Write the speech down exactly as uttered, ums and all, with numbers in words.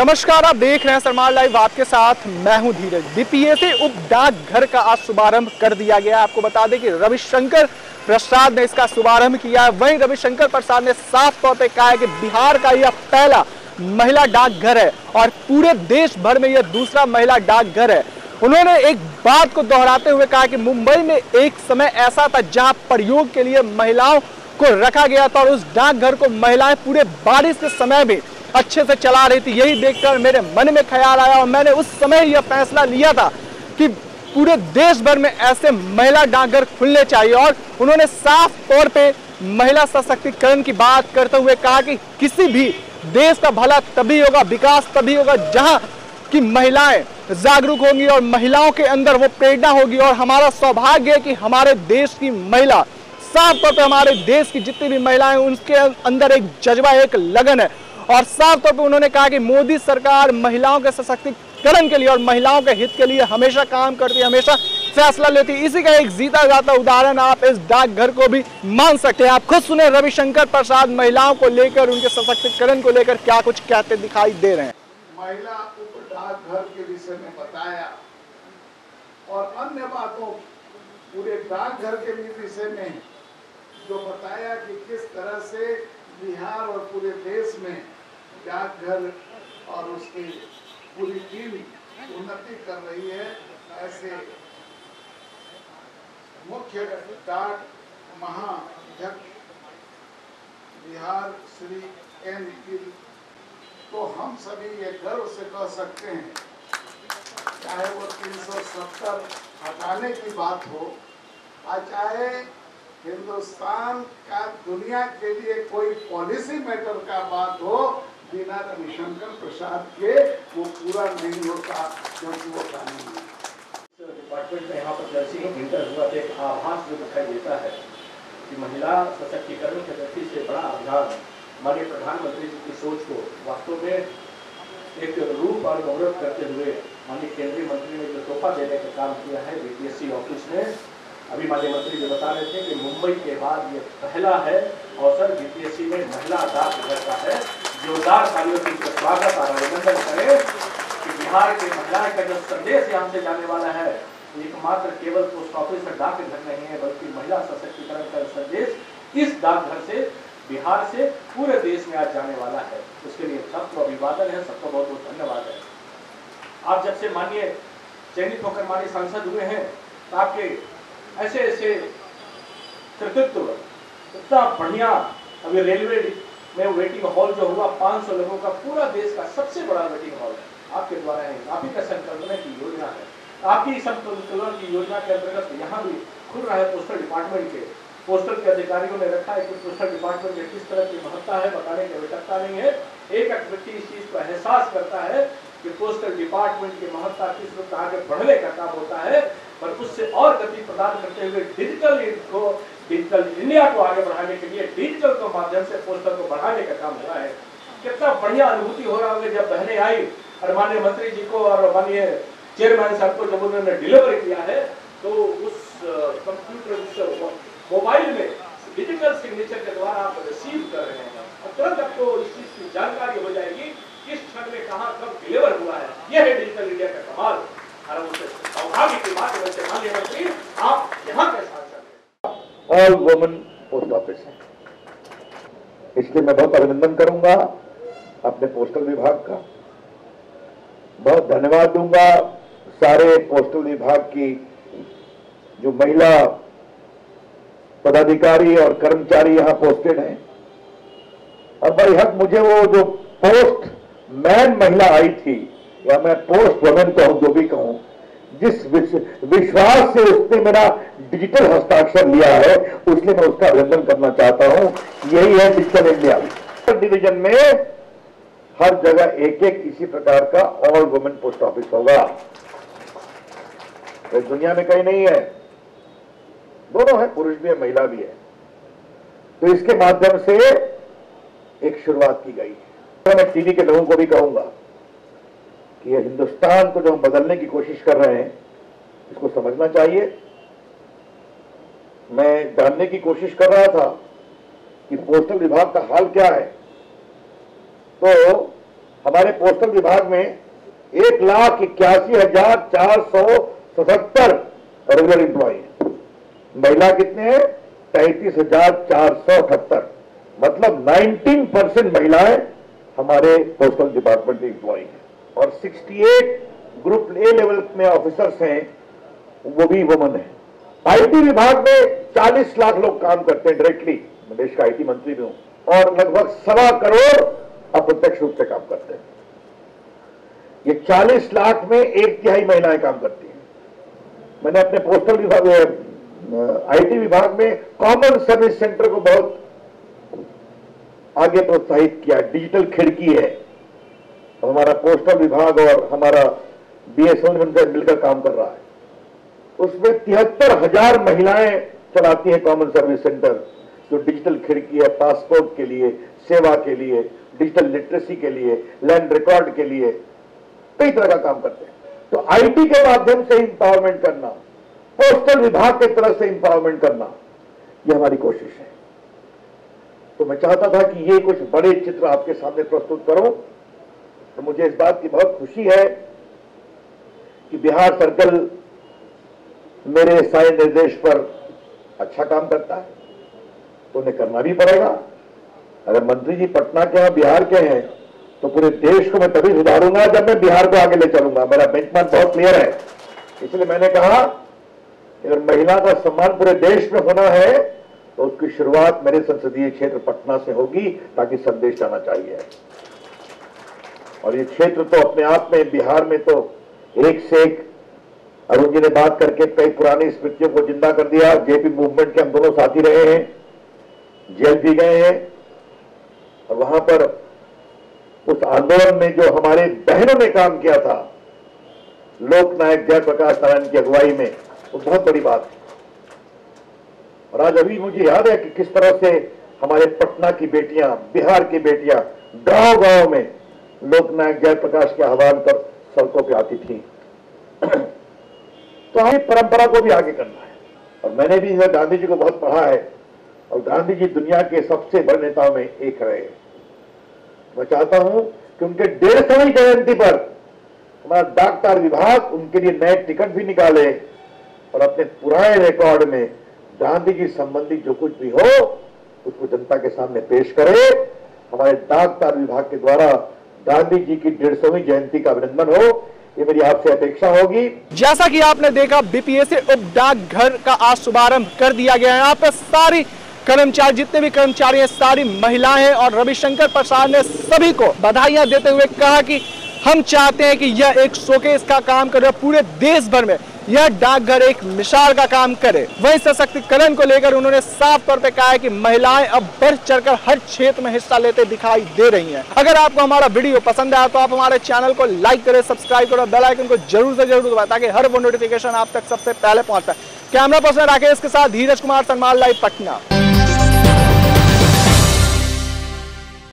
नमस्कार, आप देख रहे हैं सन्मार्ग लाइव, आपके साथ मैं हूं धीरज। बीपीएससी उप डाक घर का आज शुभारंभ कर दिया गया। आपको बता दें कि रविशंकर प्रसाद ने इसका शुभारंभ किया है। वहीं रविशंकर प्रसाद ने साफ तौर पर कहा है कि बिहार का यह पहला महिला डाकघर है और पूरे देश भर में यह दूसरा महिला डाकघर है। उन्होंने एक बात को दोहराते हुए कहा कि मुंबई में एक समय ऐसा था जहां प्रयोग के लिए महिलाओं को रखा गया था और उस डाकघर को महिलाएं पूरे बारिश के समय में अच्छे से चला रही थी। यही देखकर मेरे मन में ख्याल आया और मैंने उस समय यह फैसला लिया था कि पूरे देश भर में ऐसे महिला डाकघर खुलने चाहिए। और उन्होंने साफ तौर पे महिला सशक्तिकरण की बात करते हुए कहा कि किसी भी देश का भला तभी होगा, विकास तभी होगा जहां कि महिलाएं जागरूक होंगी और महिलाओं के अंदर वो प्रेरणा होगी। और हमारा सौभाग्य है कि हमारे देश की महिला, साफ तौर पर हमारे देश की जितनी भी महिलाएं, उनके अंदर एक जज्बा, एक लगन है। और साफ तौर पर उन्होंने कहा कि मोदी सरकार महिलाओं के सशक्तिकरण के लिए और महिलाओं के हित के लिए हमेशा काम करती है, हमेशा फैसला लेती है। इसी का एक जीता जाता उदाहरण आप इस डाकघर को भी मान सकते हैं। आप खुद सुने रविशंकर प्रसाद महिलाओं को लेकर, उनके सशक्तिकरण को लेकर क्या कुछ कहते दिखाई दे रहे हैं। महिला उप डाकघर के विषय में बताया और अन्य बातों पूरे डाकघर के विषय में जो बताया कि किस तरह से बिहार और पूरे देश में डाकघर और उसकी पूरी टीम उन्नति कर रही है। ऐसे मुख्य डाक महाअध्यक्ष बिहार श्री एन गिल तो हम सभी ये गर्व से कह सकते हैं, चाहे वो तीन सौ सत्तर हटाने की बात हो और चाहे हिंदुस्तान का दुनिया के लिए कोई पॉलिसी मैटर का बात हो, बिना रविशंकर प्रसाद के वो पूरा नहीं होता, क्योंकि वो कानून डिपार्टमेंट में यहाँ पर जैसे ही इंटर हुआ एक आभास जो दिखाई देता है कि महिला सशक्तिकरण के दृष्टि से बड़ा आभार हमारे प्रधानमंत्री जी की सोच को वास्तव में एक रूप और गौरव करते हुए माननीय केंद्रीय मंत्री ने जो तोहफा देने का काम किया है बीपीएससी ऑफिस ने। अभी माननीय मंत्री जी बता रहे थे कि मुंबई के बाद ये पहला है अवसर बीपीएससी में महिला डाकघर का है। जोरदार तालियों से इसका स्वागत और अभिनंदन करें कि बिहार के महिलाएं का जो संदेश यहाँ से जाने वाला है, एकमात्र केवल पोस्ट ऑफिस का डाकघर नहीं है, बल्कि महिला सशक्तिकरण का संदेश इस डाकघर से बिहार से पूरे देश में आज जाने वाला है। उसके लिए सबको अभिवादन है, सबको बहुत बहुत धन्यवाद है। आप जब से माननीय चयनित होकर माननीय सांसद हुए हैं, आपके ऐसे ऐसे कृतित्व इतना बढ़िया। अभी रेलवे में वेटिंग हॉल जो हुआ पाँच सौ लोगों का, पूरा देश का सबसे बड़ा वेटिंग हॉल है आपके द्वारा है। आप ही का संकल्पना की योजना है, आपकी संकल्पना की योजना के अंतर्गत यहाँ भी खुल रहा है। पोस्टल डिपार्टमेंट के पोस्टल के अधिकारियों ने रखा है कि पोस्टल डिपार्टमेंट में किस तरह की महत्ता है, बताने की आवश्यकता नहीं है। एक एक व्यक्ति इस चीज का एहसास करता है कि पोस्टल डिपार्टमेंट की महत्ता किस वक्त आगे बढ़ने का काम होता है, पर उससे और गति प्रदान करते हुए डिजिटल को डिजिटल इंडिया को आगे बढ़ाने के लिए डिजिटल के माध्यम से पोस्टल को बढ़ाने का काम हो रहा है। कितना बढ़िया अनुभूति हो रहा है जब बहने आई और माननीय मंत्री जी को और माननीय चेयरमैन साहब को जब उन्होंने डिलीवर किया है तो उस कंप्यूटर मोबाइल में डिजिटल सिग्नेचर के द्वारा आप रिसीव कर रहे हैं और तुरंत आपको इस चीज की जानकारी हो जाएगी किस क्षण में कहां कब डिलीवर हुआ है। यह है डिजिटल इंडिया का कमाल। और उससे सौभाग्य की बात है कि माननीय मंत्री आप यहां के सांसद हैं, ऑल वुमेन पोस्ट ऑफिस है, इसलिए मैं बहुत अभिनंदन करूंगा अपने पोस्टल विभाग का, बहुत धन्यवाद दूंगा सारे पोस्टल विभाग की जो महिला पदाधिकारी और कर्मचारी यहां पोस्टेड हैं। और भाई हक मुझे वो जो पोस्ट मैन महिला आई थी, या मैं पोस्ट वुमेन कहूं जो भी कहूं, जिस विश्वास से उसने मेरा डिजिटल हस्ताक्षर लिया है, उसलिए मैं उसका अभिनंदन करना चाहता हूं। यही है डिजिटल इंडिया। डिवीजन में हर जगह एक एक इसी प्रकार का ऑल वुमेन पोस्ट ऑफिस होगा, तो दुनिया में कहीं नहीं है, दोनों है, पुरुष भी है महिला भी है। तो इसके माध्यम से एक शुरुआत की गई है। मैं टीवी के लोगों को भी कहूंगा कि यह हिंदुस्तान को जो हम बदलने की कोशिश कर रहे हैं, इसको समझना चाहिए। मैं जानने की कोशिश कर रहा था कि पोस्टल विभाग का हाल क्या है, तो हमारे पोस्टल विभाग में एक लाख इक्यासी हजार चार सौ सतहत्तर रेगुलर इंप्लॉय है, महिला कितने हैं तैतीस हजार चार सौ अठहत्तर, मतलब उन्नीस परसेंट महिलाएं हमारे पोस्टल डिपार्टमेंट में इंप्लॉय हैं और अड़सठ ग्रुप ए लेवल में ऑफिसर्स हैं वो भी वुमन है। आईटी विभाग में चालीस लाख लोग काम करते हैं डायरेक्टली, मैं देश का आईटी मंत्री भी हूं, और लगभग सवा करोड़ अप्रत्यक्ष रूप से काम करते हैं। ये चालीस लाख में एक तिहाई महिलाएं काम करती हैं। मैंने अपने पोस्टल विभाग आईटी विभाग में कॉमन सर्विस सेंटर को बहुत आगे प्रोत्साहित किया, डिजिटल खिड़की है, हमारा पोस्टल विभाग और हमारा बीएसएनएल मिलकर काम कर रहा है, उसमें तिहत्तर हजार महिलाएं चलाती हैं कॉमन सर्विस सेंटर जो डिजिटल खिड़की है पासपोर्ट के लिए, सेवा के लिए, डिजिटल लिटरेसी के लिए, लैंड रिकॉर्ड के लिए, कई तरह का काम करते हैं। तो आईटी के माध्यम से इंपावरमेंट करना, पोस्टल विभाग की तरफ से इंपावरमेंट करना, यह हमारी कोशिश है। तो मैं चाहता था कि ये कुछ बड़े चित्र आपके सामने प्रस्तुत करूं। तो मुझे इस बात की बहुत खुशी है कि बिहार सर्कल मेरे सारे निर्देश पर अच्छा काम करता है, तो उन्हें करना भी पड़ेगा। अगर मंत्री जी पटना के हैं, बिहार के हैं, तो पूरे देश को मैं तभी सुधारूंगा जब मैं बिहार को आगे ले चलूंगा। मेरा बेंचमार्क बहुत क्लियर है, इसलिए मैंने कहा कि अगर महिला का सम्मान पूरे देश में होना है तो उसकी शुरुआत मेरे संसदीय क्षेत्र पटना से होगी, ताकि संदेश जाना चाहिए। और ये क्षेत्र तो अपने आप में बिहार में तो एक से एक, अरुण जी ने बात करके कई पुरानी स्मृतियों को जिंदा कर दिया। जेपी मूवमेंट के हम दोनों साथी रहे हैं, जेल भी गए हैं, और वहां पर उस आंदोलन में जो हमारे बहनों ने काम किया था लोकनायक जयप्रकाश नारायण की अगुवाई में, वो बहुत बड़ी बात है। और आज अभी मुझे याद है कि किस तरह से हमारे पटना की बेटियां, बिहार की बेटियां गांव गांव में लोकनायक जयप्रकाश के आह्वान पर सड़कों पर आती थी। तो हमें परंपरा को भी आगे करना है। और मैंने भी गांधी जी को बहुत पढ़ा है, और गांधी जी दुनिया के सबसे बड़े नेताओं में एक रहे। मैं चाहता हूं कि उनके डेढ़ सौवीं जयंती पर हमारा डाकतार विभाग उनके लिए नए टिकट भी निकाले और अपने पुराने रिकॉर्ड में गांधी जी संबंधी जो कुछ भी हो उसको जनता के सामने पेश करे। हमारे डाकतार विभाग के द्वारा गांधी जी की डेढ़ सौवीं जयंती का अभिनंदन हो, ये मेरी आपसे अपेक्षा होगी। जैसा कि आपने देखा बीपीएससी उप डाक घर का आज शुभारंभ कर दिया गया है। यहाँ पे सारी कर्मचारी, जितने भी कर्मचारी हैं, सारी महिलाएं हैं, और रविशंकर प्रसाद ने सभी को बधाइयां देते हुए कहा कि हम चाहते हैं कि यह एक शोकेस का काम करे, पूरे देश भर में यह डाकघर एक मिसाल का काम करे। वहीं सशक्तिकरण को लेकर उन्होंने साफ तौर पे कहा है कि महिलाएं अब बढ़ चढ़कर हर क्षेत्र में हिस्सा लेते दिखाई दे रही हैं। अगर आपको हमारा वीडियो पसंद आया तो आप हमारे चैनल को लाइक करें, सब्सक्राइब करें, बेल आइकन को जरूर से जरूर दबाएं ताकि हर वो नोटिफिकेशन आप तक सबसे पहले पहुंच पाए। कैमरा पर्सन राकेश के साथ धीरज कुमार, सन्मार्ग लाइव, पटना।